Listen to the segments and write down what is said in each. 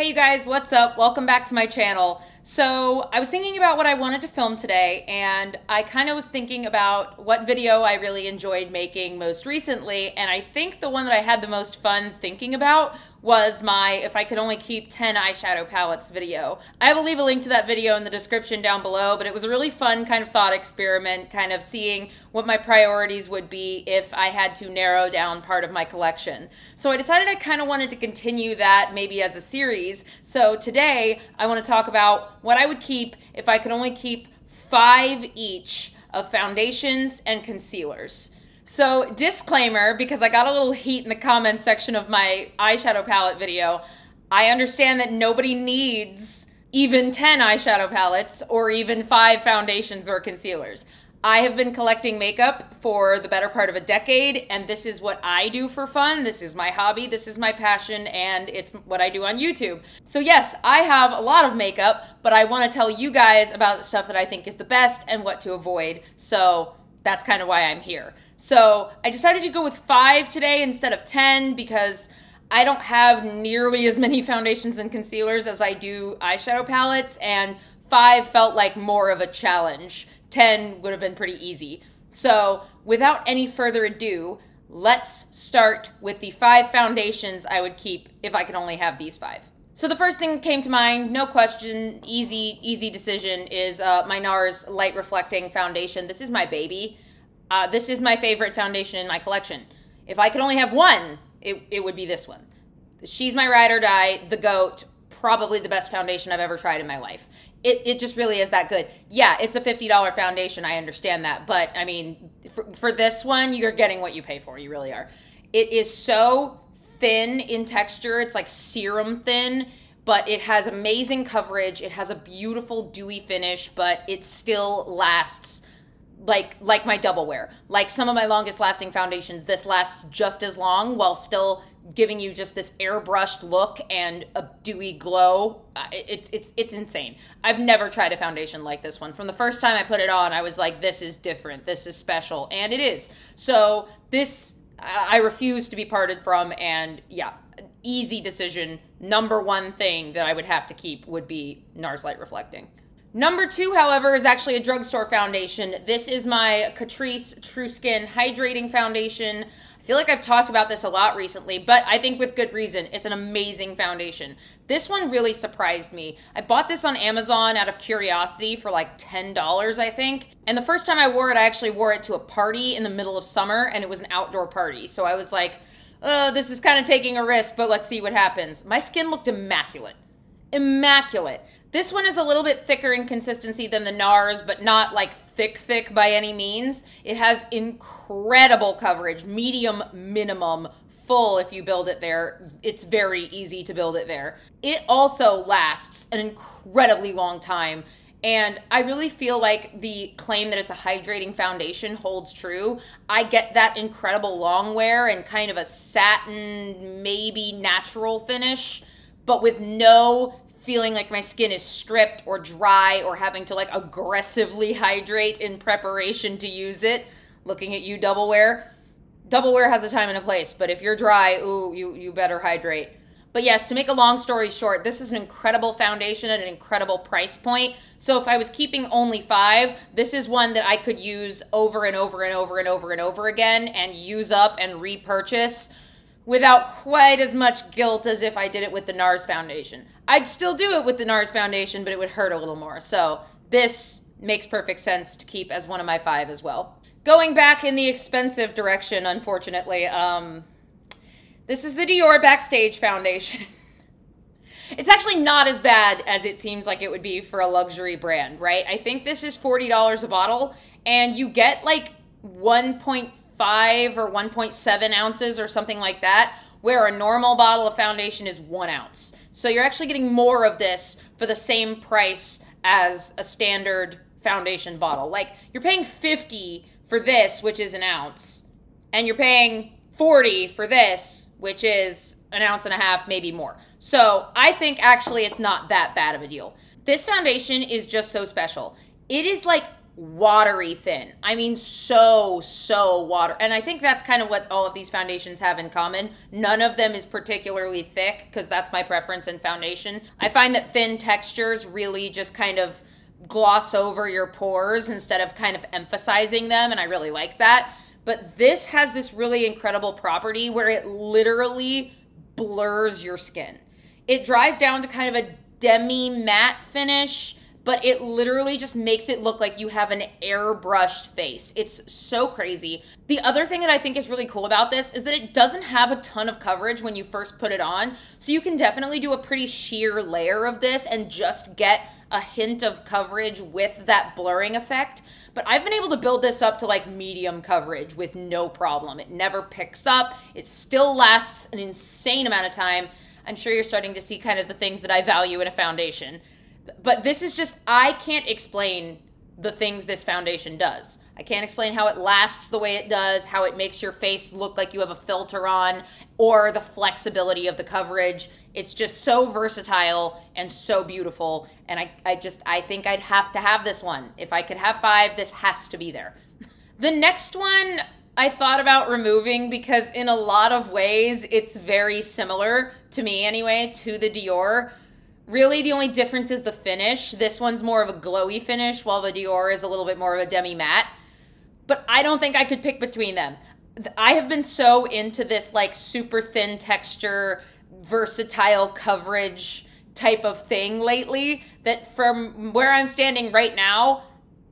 Hey you guys, what's up? Welcome back to my channel. So I was thinking about what I wanted to film today, and I kind of was thinking about what video I really enjoyed making most recently, and I think the one that I had the most fun thinking about was my If I Could Only Keep 10 Eyeshadow Palettes video. I will leave a link to that video in the description down below, but it was a really fun kind of thought experiment, kind of seeing what my priorities would be if I had to narrow down part of my collection. So I decided I kind of wanted to continue that maybe as a series. So today I want to talk about what I would keep if I could only keep 5 each of foundations and concealers. So disclaimer, because I got a little heat in the comments section of my eyeshadow palette video, I understand that nobody needs even 10 eyeshadow palettes or even 5 foundations or concealers. I have been collecting makeup for the better part of a decade, and this is what I do for fun. This is my hobby, this is my passion, and it's what I do on YouTube. So yes, I have a lot of makeup, but I want to tell you guys about the stuff that I think is the best and what to avoid. So that's kind of why I'm here. So I decided to go with 5 today instead of 10 because I don't have nearly as many foundations and concealers as I do eyeshadow palettes, and 5 felt like more of a challenge. 10 would have been pretty easy. So without any further ado, let's start with the 5 foundations I would keep if I could only have these 5. So the first thing that came to mind, no question, easy decision, is my NARS Light Reflecting Foundation. This is my baby. This is my favorite foundation in my collection. If I could only have one, it would be this one. She's my ride or die, the GOAT, probably the best foundation I've ever tried in my life. It just really is that good. Yeah, it's a $50 foundation, I understand that, but I mean, for this one, you're getting what you pay for, you really are. It is so thin in texture, it's like serum thin, but it has amazing coverage, it has a beautiful dewy finish, but it still lasts like my double wear. Like some of my longest lasting foundations, this lasts just as long while still giving you just this airbrushed look and a dewy glow. It's insane. I've never tried a foundation like this one. From the first time I put it on, I was like, this is different, this is special, and it is. So this, I refuse to be parted from, and yeah, easy decision. Number 1 thing that I would have to keep would be NARS Light Reflecting. Number 2, however, is actually a drugstore foundation. This is my Catrice True Skin Hydrating Foundation. I feel like I've talked about this a lot recently, but I think with good reason. It's an amazing foundation. This one really surprised me. I bought this on Amazon out of curiosity for like $10, I think. And the first time I wore it, I actually wore it to a party in the middle of summer, and it was an outdoor party. So I was like, oh, this is kind of taking a risk, but let's see what happens. My skin looked immaculate. Immaculate. This one is a little bit thicker in consistency than the NARS, but not like thick by any means. It has incredible coverage, medium, minimum, full if you build it there. It's very easy to build it there. It also lasts an incredibly long time, and I really feel like the claim that it's a hydrating foundation holds true. I get that incredible long wear and kind of a satin, maybe natural finish, but with no feeling like my skin is stripped or dry or having to like aggressively hydrate in preparation to use it. Looking at you, double wear. Double wear has a time and a place, but if you're dry, ooh, you better hydrate. But yes, to make a long story short, this is an incredible foundation at an incredible price point. So if I was keeping only 5, this is one that I could use over and over and over and over and over again and use up and repurchase without quite as much guilt as if I did it with the NARS foundation. I'd still do it with the NARS foundation, but it would hurt a little more. So this makes perfect sense to keep as one of my 5 as well. Going back in the expensive direction, unfortunately, this is the Dior Backstage Foundation. It's actually not as bad as it seems like it would be for a luxury brand, right? I think this is $40 a bottle, and you get like 1.5 or 1.7 ounces or something like that, where a normal bottle of foundation is 1 ounce. So you're actually getting more of this for the same price as a standard foundation bottle. Like, you're paying $50 for this, which is an ounce, and you're paying $40 for this, which is an ounce and a half, maybe more. So I think actually it's not that bad of a deal. This foundation is just so special. It is like watery thin. I mean, so watery. And I think that's kind of what all of these foundations have in common. None of them is particularly thick, because that's my preference in foundation. I find that thin textures really just kind of gloss over your pores instead of kind of emphasizing them, and I really like that. But this has this really incredible property where it literally blurs your skin. It dries down to kind of a demi-matte finish, but it literally just makes it look like you have an airbrushed face. It's so crazy. The other thing that I think is really cool about this is that it doesn't have a ton of coverage when you first put it on, so you can definitely do a pretty sheer layer of this and just get a hint of coverage with that blurring effect. But I've been able to build this up to like medium coverage with no problem. It never picks up. It still lasts an insane amount of time. I'm sure you're starting to see kind of the things that I value in a foundation. But this is just, I can't explain the things this foundation does. I can't explain how it lasts the way it does, how it makes your face look like you have a filter on, or the flexibility of the coverage. It's just so versatile and so beautiful. And I think I'd have to have this one. If I could have five, this has to be there. The next one I thought about removing because in a lot of ways, it's very similar, to me anyway, to the Dior. Really, the only difference is the finish. This one's more of a glowy finish, while the Dior is a little bit more of a demi-matte. But I don't think I could pick between them. I have been so into this like super thin texture, versatile coverage type of thing lately that from where I'm standing right now,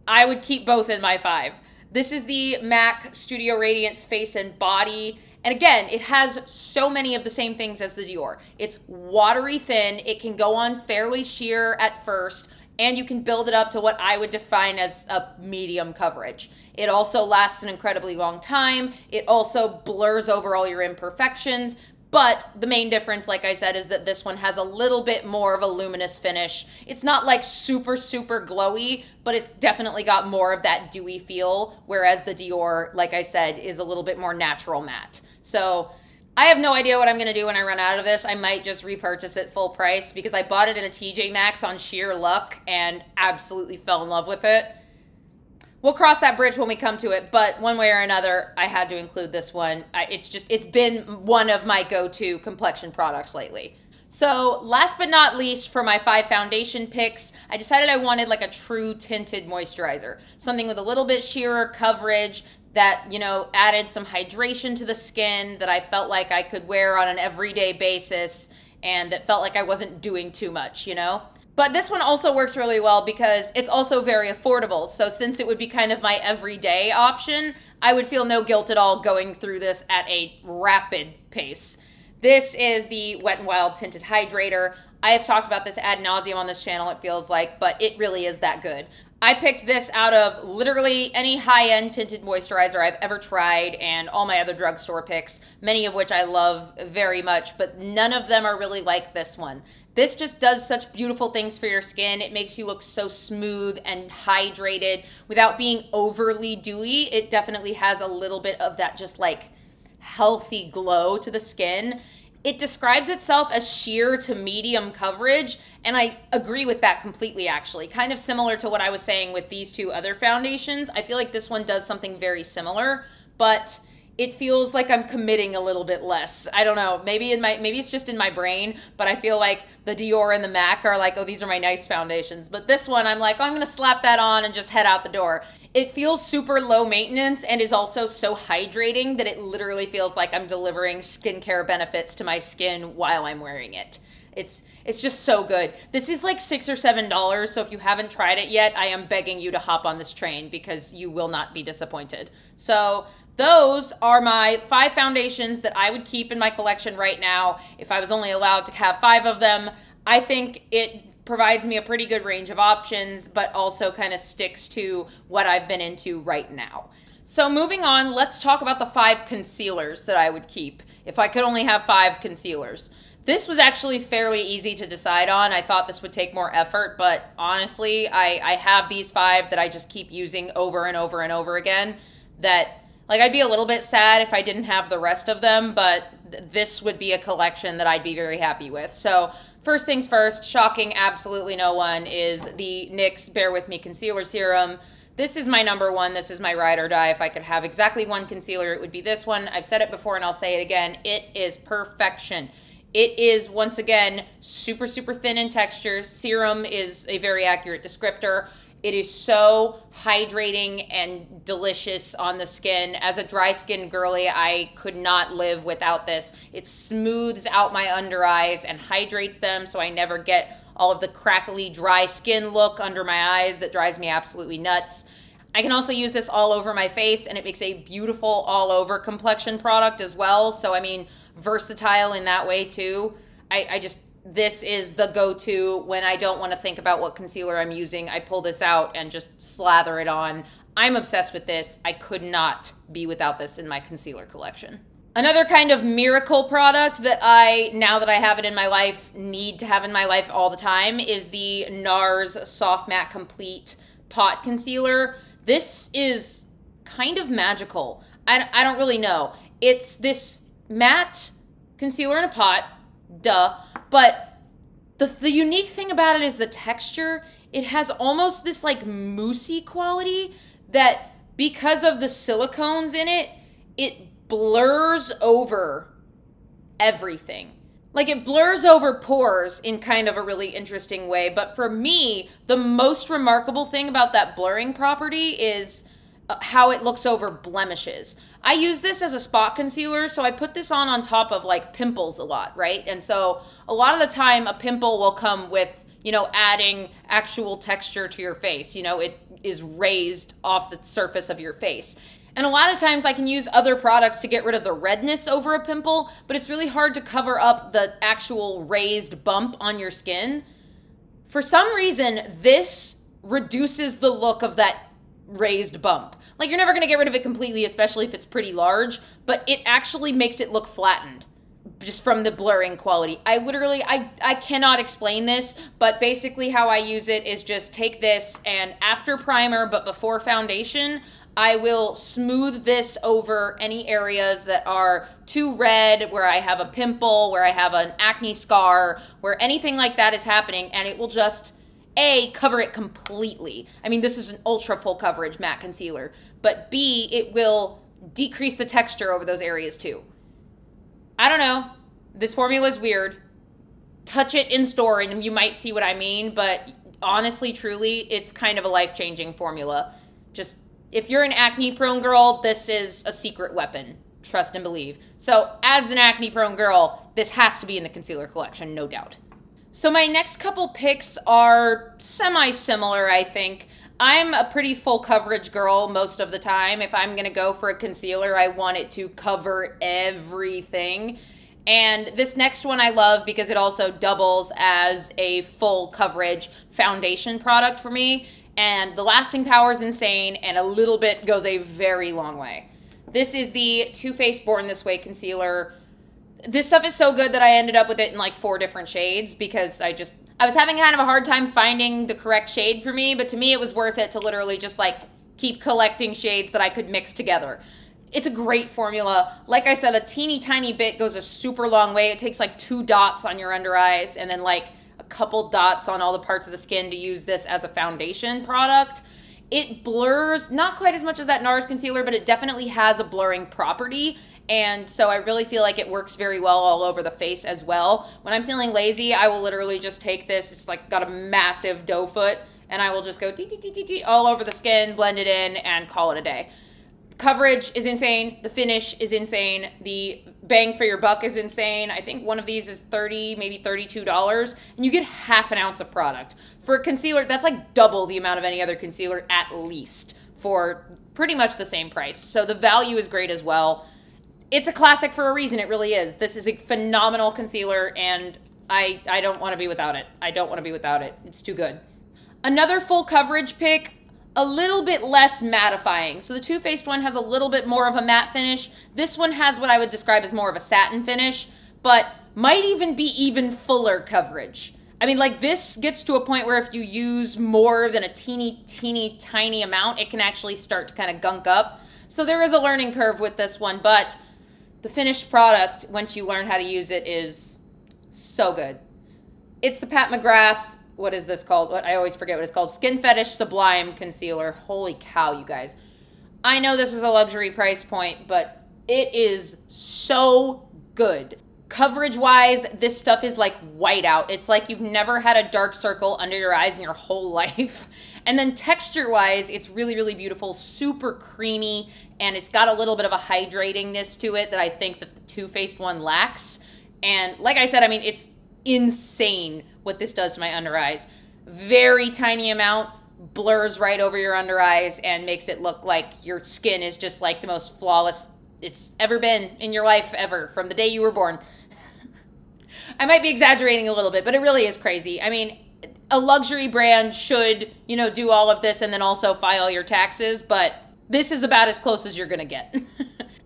I would keep both in my five. This is the MAC Studio Radiance Face and Body. And again, it has so many of the same things as the Dior. It's watery thin. It can go on fairly sheer at first, and you can build it up to what I would define as a medium coverage. It also lasts an incredibly long time. It also blurs over all your imperfections. But the main difference, like I said, is that this one has a little bit more of a luminous finish. It's not like super glowy, but it's definitely got more of that dewy feel, whereas the Dior, like I said, is a little bit more natural matte. So I have no idea what I'm gonna do when I run out of this. I might just repurchase it full price because I bought it in a TJ Maxx on sheer luck and absolutely fell in love with it. We'll cross that bridge when we come to it, but one way or another, I had to include this one. It's been one of my go-to complexion products lately. So last but not least, for my five foundation picks, I decided I wanted like a true tinted moisturizer, something with a little bit sheerer coverage that, you know, added some hydration to the skin that I felt like I could wear on an everyday basis and that felt like I wasn't doing too much, you know? But this one also works really well because it's also very affordable. So since it would be kind of my everyday option, I would feel no guilt at all going through this at a rapid pace. This is the Wet n Wild Tinted Hydrator. I have talked about this ad nauseum on this channel, it feels like, but it really is that good. I picked this out of literally any high-end tinted moisturizer I've ever tried and all my other drugstore picks, many of which I love very much, but none of them are really like this one. This just does such beautiful things for your skin. It makes you look so smooth and hydrated without being overly dewy. It definitely has a little bit of that just like healthy glow to the skin. It describes itself as sheer to medium coverage, and I agree with that completely, actually. Kind of similar to what I was saying with these two other foundations. I feel like this one does something very similar, but it feels like I'm committing a little bit less. I don't know, maybe it's just in my brain, but I feel like the Dior and the MAC are like, oh, these are my nice foundations. But this one, I'm like, oh, I'm gonna slap that on and just head out the door. It feels super low maintenance and is also so hydrating that it literally feels like I'm delivering skincare benefits to my skin while I'm wearing it. It's just so good. This is like $6 or $7, so if you haven't tried it yet, I am begging you to hop on this train because you will not be disappointed. So those are my five foundations that I would keep in my collection right now if I was only allowed to have five of them. I think it provides me a pretty good range of options, but also kind of sticks to what I've been into right now. So moving on, let's talk about the five concealers that I would keep if I could only have five concealers. This was actually fairly easy to decide on. I thought this would take more effort, but honestly, I have these five that I just keep using over and over and over again. That, like, I'd be a little bit sad if I didn't have the rest of them, but this would be a collection that I'd be very happy with. So first things first, shocking absolutely no one, is the NYX Bare With Me Concealer Serum. This is my number one. This is my ride or die. If I could have exactly one concealer, it would be this one. I've said it before and I'll say it again. It is perfection. It is, once again, super, super thin in texture. Serum is a very accurate descriptor. It is so hydrating and delicious on the skin. As a dry skin girly, I could not live without this. It smooths out my under eyes and hydrates them so I never get all of the crackly dry skin look under my eyes that drives me absolutely nuts. I can also use this all over my face, and it makes a beautiful all over complexion product as well. So, I mean, versatile in that way too. I just, this is the go-to when I don't want to think about what concealer I'm using. I pull this out and just slather it on. I'm obsessed with this. I could not be without this in my concealer collection. Another kind of miracle product that I, now that I have it in my life, need to have in my life all the time is the NARS Soft Matte Complete Pot Concealer. This is kind of magical. I don't really know. It's this matte concealer in a pot, duh. But the unique thing about it is the texture. It has almost this like moussey quality that, because of the silicones in it, it blurs over everything. Like, it blurs over pores in kind of a really interesting way. But for me, the most remarkable thing about that blurring property is how it looks over blemishes. I use this as a spot concealer, so I put this on top of like pimples a lot, right? And so a lot of the time a pimple will come with, you know, adding actual texture to your face. You know, it is raised off the surface of your face. And a lot of times I can use other products to get rid of the redness over a pimple, but it's really hard to cover up the actual raised bump on your skin. For some reason, this reduces the look of that raised bump. Like, you're never gonna get rid of it completely, especially if it's pretty large, but it actually makes it look flattened just from the blurring quality. I literally, I cannot explain this, but basically how I use it is just take this and after primer, but before foundation, I will smooth this over any areas that are too red, where I have a pimple, where I have an acne scar, where anything like that is happening, and it will just A, cover it completely. I mean, this is an ultra full coverage matte concealer, but B, it will decrease the texture over those areas too. I don't know. This formula is weird. Touch it in store and you might see what I mean, but honestly, truly, it's kind of a life-changing formula. Just, if you're an acne-prone girl, this is a secret weapon. Trust and believe. So as an acne-prone girl, this has to be in the concealer collection, no doubt. So my next couple picks are semi-similar, I think. I'm a pretty full coverage girl most of the time. If I'm gonna go for a concealer, I want it to cover everything. And this next one I love because it also doubles as a full coverage foundation product for me. And the lasting power is insane, and a little bit goes a very long way. This is the Too Faced Born This Way Concealer. This stuff is so good that I ended up with it in like 4 different shades because I was having kind of a hard time finding the correct shade for me, but to me it was worth it to literally just like keep collecting shades that I could mix together. It's a great formula. Like I said, a teeny tiny bit goes a super long way. It takes like 2 dots on your under eyes and then like a couple dots on all the parts of the skin to use this as a foundation product. It blurs, not quite as much as that NARS concealer, but it definitely has a blurring property. And so I really feel like it works very well all over the face as well. When I'm feeling lazy, I will literally just take this. It's like got a massive doe foot, and I will just go dee, dee, dee, dee, dee, all over the skin, blend it in, and call it a day. Coverage is insane. The finish is insane. The bang for your buck is insane. I think one of these is $30, maybe $32, and you get half an ounce of product. For a concealer, that's like double the amount of any other concealer, at least, for pretty much the same price. So the value is great as well. It's a classic for a reason. It really is. This is a phenomenal concealer, and I don't want to be without it. I don't want to be without it. It's too good. Another full coverage pick, a little bit less mattifying. So the Too Faced one has a little bit more of a matte finish. This one has what I would describe as more of a satin finish, but might even be even fuller coverage. I mean, like, this gets to a point where if you use more than a teeny, teeny, tiny amount, it can actually start to kind of gunk up. So there is a learning curve with this one, but the finished product, once you learn how to use it, is so good. It's the Pat McGrath what is this called? I always forget what it's called. Skin Fetish Sublime Concealer. Holy cow, you guys. I know this is a luxury price point, but it is so good. Coverage-wise, this stuff is like whiteout. It's like you've never had a dark circle under your eyes in your whole life. And then texture-wise, it's really, really beautiful, super creamy, and it's got a little bit of a hydratingness to it that I think that the Too Faced one lacks. And like I said, I mean, it's insane what this does to my under eyes. Very tiny amount, blurs right over your under eyes and makes it look like your skin is just like the most flawless it's ever been in your life ever from the day you were born. I might be exaggerating a little bit, but it really is crazy. I mean, a luxury brand should, you know, do all of this and then also file your taxes, but this is about as close as you're gonna get.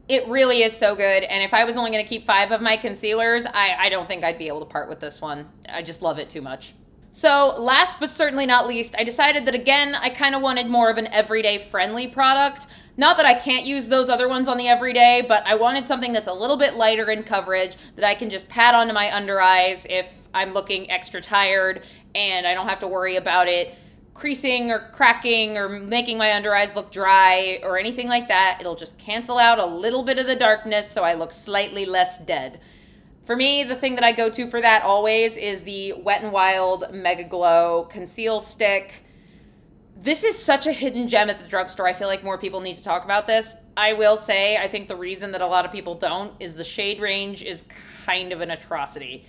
It really is so good, and if I was only gonna keep 5 of my concealers, I don't think I'd be able to part with this one. I just love it too much. So last but certainly not least, I decided that again, I kind of wanted more of an everyday friendly product. Not that I can't use those other ones on the everyday, but I wanted something that's a little bit lighter in coverage that I can just pat onto my under eyes if I'm looking extra tired and I don't have to worry about it creasing or cracking or making my under eyes look dry or anything like that. It'll just cancel out a little bit of the darkness so I look slightly less dead. For me, the thing that I go to for that always is the Wet n Wild Mega Glow Conceal Stick. This is such a hidden gem at the drugstore. I feel like more people need to talk about this. I will say, I think the reason that a lot of people don't is the shade range is kind of an atrocity.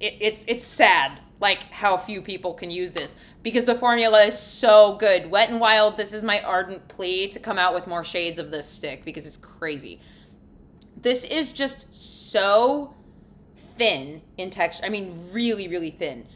It's sad, like how few people can use this because the formula is so good. Wet n Wild, this is my ardent plea to come out with more shades of this stick because it's crazy. This is just so thin in texture. I mean, really, really thin.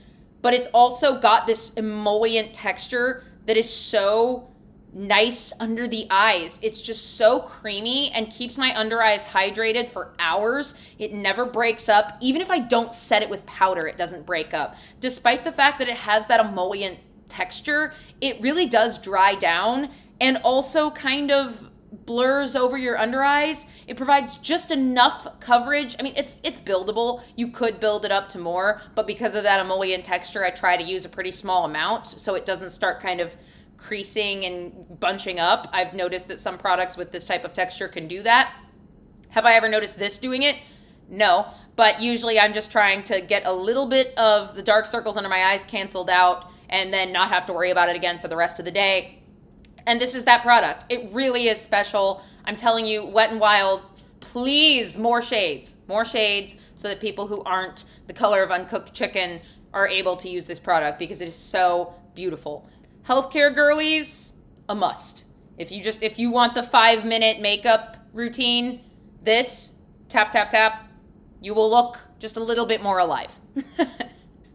But it's also got this emollient texture that is so nice under the eyes. It's just so creamy and keeps my under eyes hydrated for hours. It never breaks up. Even if I don't set it with powder, it doesn't break up. Despite the fact that it has that emollient texture, it really does dry down and also kind of blurs over your under eyes. It provides just enough coverage. I mean, it's buildable. You could build it up to more, but because of that emollient texture, I try to use a pretty small amount so it doesn't start kind of creasing and bunching up. I've noticed that some products with this type of texture can do that. Have I ever noticed this doing it? No, but usually I'm just trying to get a little bit of the dark circles under my eyes canceled out and then not have to worry about it again for the rest of the day. And this is that product. It really is special. I'm telling you, Wet n Wild, please, more shades so that people who aren't the color of uncooked chicken are able to use this product because it is so beautiful. Healthcare girlies, a must. If you want the 5-minute makeup routine, this, tap, tap, tap, you will look just a little bit more alive.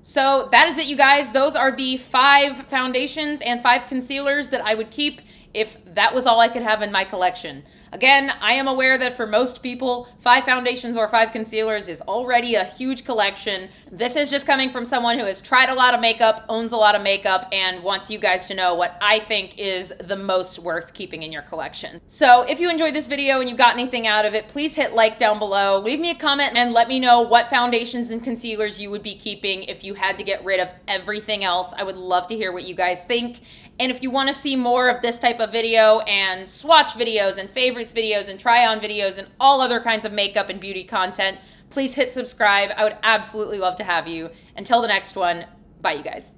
So that is it, you guys. Those are the 5 foundations and 5 concealers that I would keep if that was all I could have in my collection. Again, I am aware that for most people, 5 foundations or 5 concealers is already a huge collection. This is just coming from someone who has tried a lot of makeup, owns a lot of makeup, and wants you guys to know what I think is the most worth keeping in your collection. So if you enjoyed this video and you got anything out of it, please hit like down below, leave me a comment, and let me know what foundations and concealers you would be keeping if you had to get rid of everything else. I would love to hear what you guys think. And if you want to see more of this type of video and swatch videos and favorites videos and try on videos and all other kinds of makeup and beauty content, please hit subscribe. I would absolutely love to have you. Until the next one, bye you guys.